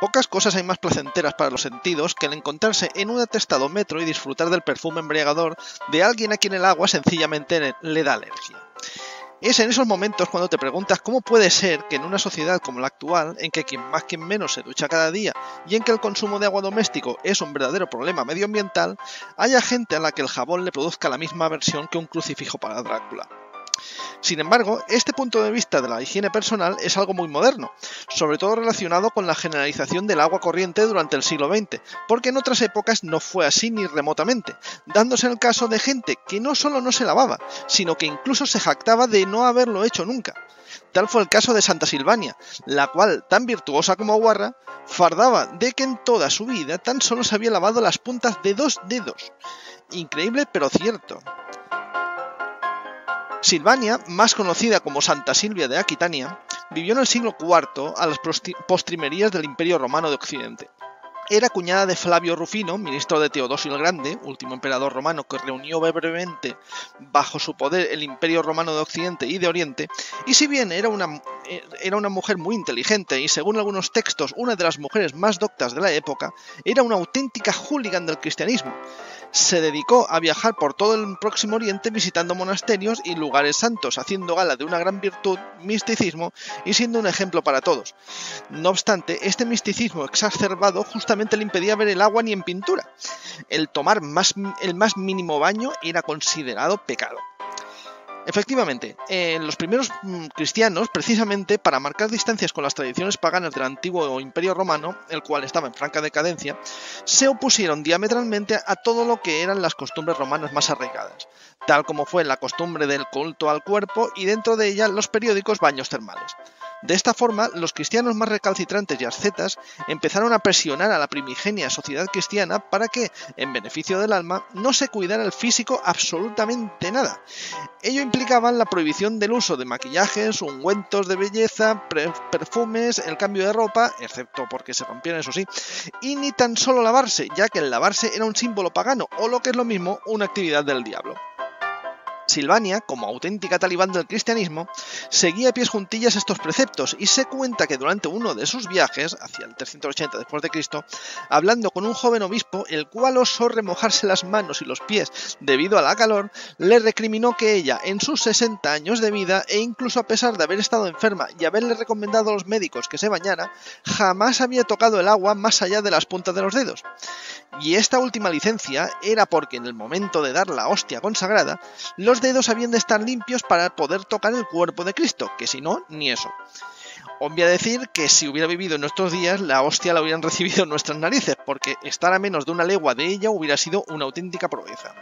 Pocas cosas hay más placenteras para los sentidos que el encontrarse en un atestado metro y disfrutar del perfume embriagador de alguien a quien el agua sencillamente le da alergia. Es en esos momentos cuando te preguntas cómo puede ser que en una sociedad como la actual, en que quien más quien menos se ducha cada día y en que el consumo de agua doméstico es un verdadero problema medioambiental, haya gente a la que el jabón le produzca la misma aversión que un crucifijo para Drácula. Sin embargo, este punto de vista de la higiene personal es algo muy moderno, sobre todo relacionado con la generalización del agua corriente durante el siglo XX, porque en otras épocas no fue así ni remotamente, dándose el caso de gente que no solo no se lavaba, sino que incluso se jactaba de no haberlo hecho nunca. Tal fue el caso de Santa Silvia, la cual, tan virtuosa como guarra, fardaba de que en toda su vida tan solo se había lavado las puntas de 2 dedos. Increíble, pero cierto. Silvania, más conocida como Santa Silvia de Aquitania, vivió en el siglo IV a las postrimerías del Imperio Romano de Occidente. Era cuñada de Flavio Rufino, ministro de Teodosio el Grande, último emperador romano que reunió brevemente bajo su poder el Imperio Romano de Occidente y de Oriente, y si bien era una mujer muy inteligente y, según algunos textos, una de las mujeres más doctas de la época, era una auténtica hooligan del cristianismo. Se dedicó a viajar por todo el Próximo Oriente visitando monasterios y lugares santos, haciendo gala de una gran virtud, misticismo, y siendo un ejemplo para todos. No obstante, este misticismo exacerbado justamente le impedía ver el agua ni en pintura. El tomar el más mínimo baño era considerado pecado. Efectivamente, los primeros cristianos, precisamente para marcar distancias con las tradiciones paganas del antiguo Imperio Romano, el cual estaba en franca decadencia, se opusieron diametralmente a todo lo que eran las costumbres romanas más arraigadas, tal como fue la costumbre del culto al cuerpo y, dentro de ella, los periódicos baños termales. De esta forma, los cristianos más recalcitrantes y ascetas empezaron a presionar a la primigenia sociedad cristiana para que, en beneficio del alma, no se cuidara el físico absolutamente nada. Ello implicaban la prohibición del uso de maquillajes, ungüentos de belleza, perfumes, el cambio de ropa, excepto porque se rompieran, eso sí, y ni tan solo lavarse, ya que el lavarse era un símbolo pagano, o lo que es lo mismo, una actividad del diablo. Silvania, como auténtica talibán del cristianismo, seguía a pies juntillas estos preceptos y se cuenta que durante uno de sus viajes, hacia el 380 después de Cristo, hablando con un joven obispo, el cual osó remojarse las manos y los pies debido a la calor, le recriminó que ella, en sus 60 años de vida, e incluso a pesar de haber estado enferma y haberle recomendado a los médicos que se bañara, jamás había tocado el agua más allá de las puntas de los dedos. Y esta última licencia era porque en el momento de dar la hostia consagrada, los dedos habían de estar limpios para poder tocar el cuerpo de Cristo, que si no, ni eso. Obvia decir que si hubiera vivido en nuestros días, la hostia la hubieran recibido en nuestras narices, porque estar a menos de una legua de ella hubiera sido una auténtica proeza.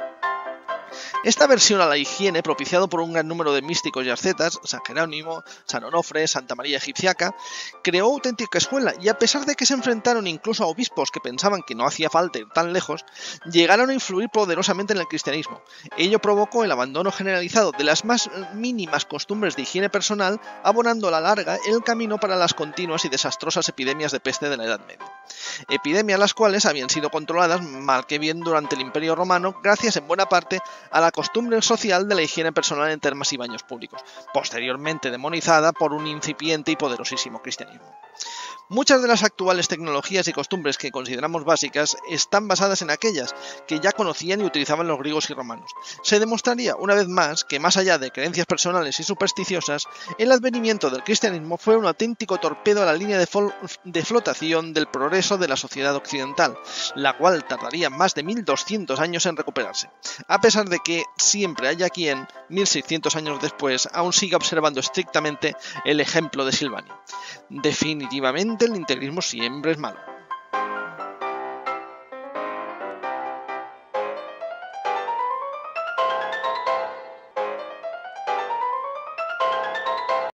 Esta aversión a la higiene, propiciado por un gran número de místicos y ascetas, San Jerónimo, San Onofre, Santa María Egipciaca, creó auténtica escuela, y a pesar de que se enfrentaron incluso a obispos que pensaban que no hacía falta ir tan lejos, llegaron a influir poderosamente en el cristianismo. Ello provocó el abandono generalizado de las más mínimas costumbres de higiene personal, abonando a la larga el camino para las continuas y desastrosas epidemias de peste de la Edad Media. Epidemias las cuales habían sido controladas mal que bien durante el Imperio Romano, gracias en buena parte a la costumbre social de la higiene personal en termas y baños públicos, posteriormente demonizada por un incipiente y poderosísimo cristianismo. Muchas de las actuales tecnologías y costumbres que consideramos básicas están basadas en aquellas que ya conocían y utilizaban los griegos y romanos. Se demostraría una vez más que, más allá de creencias personales y supersticiosas, el advenimiento del cristianismo fue un auténtico torpedo a la línea de flotación del progreso de la sociedad occidental, la cual tardaría más de 1200 años en recuperarse, a pesar de que siempre haya quien, 1600 años después, aún siga observando estrictamente el ejemplo de Silvania. Definitivamente, el integrismo siempre es malo.